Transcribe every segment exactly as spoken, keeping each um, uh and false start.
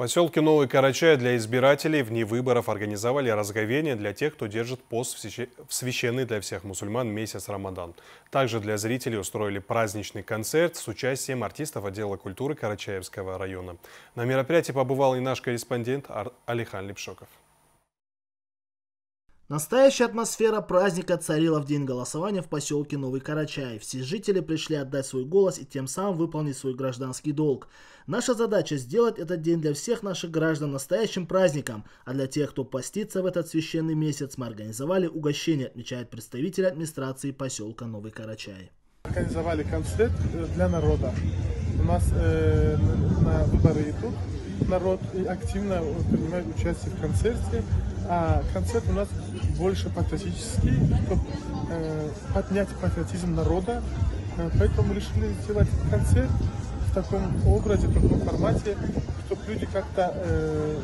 В поселке Новый Карачай для избирателей вне выборов организовали разговение для тех, кто держит пост в священный для всех мусульман месяц Рамадан. Также для зрителей устроили праздничный концерт с участием артистов отдела культуры Карачаевского района. На мероприятии побывал и наш корреспондент Алихан Лепшоков. Настоящая атмосфера праздника царила в день голосования в поселке Новый Карачай. Все жители пришли отдать свой голос и тем самым выполнить свой гражданский долг. Наша задача сделать этот день для всех наших граждан настоящим праздником, а для тех, кто постится в этот священный месяц, мы организовали угощение, отмечает представитель администрации поселка Новый Карачай. Организовали концерт для народа. У нас э, на выборы идут. Народ активно принимает участие в концерте, а концерт у нас больше патриотический, чтобы э, поднять патриотизм народа. Поэтому решили сделать концерт в таком образе, в таком формате, чтобы люди как-то э,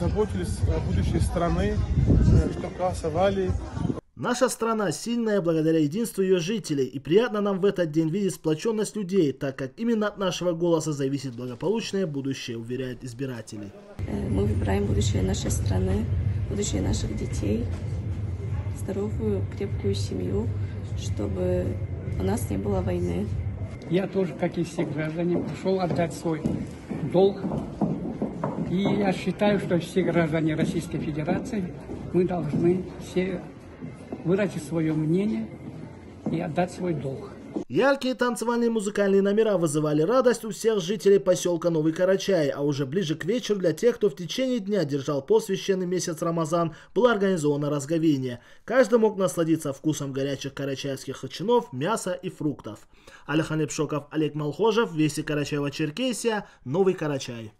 заботились о будущей страны, э, чтобы голосовали. Наша страна сильная благодаря единству ее жителей, и приятно нам в этот день видеть сплоченность людей, так как именно от нашего голоса зависит благополучное будущее, уверяют избиратели. Мы выбираем будущее нашей страны, будущее наших детей, здоровую, крепкую семью, чтобы у нас не было войны. Я тоже, как и все граждане, пришел отдать свой долг. И я считаю, что все граждане Российской Федерации, мы должны все выразить свое мнение и отдать свой долг. Яркие танцевальные и музыкальные номера вызывали радость у всех жителей поселка Новый Карачай, а уже ближе к вечеру для тех, кто в течение дня держал пост священный месяц Рамазан, было организовано разговение. Каждый мог насладиться вкусом горячих карачаевских хачинов, мяса и фруктов. Алихан Ибшоков, Олег Малхожев, вести Карачаево-Черкесия, Новый Карачай.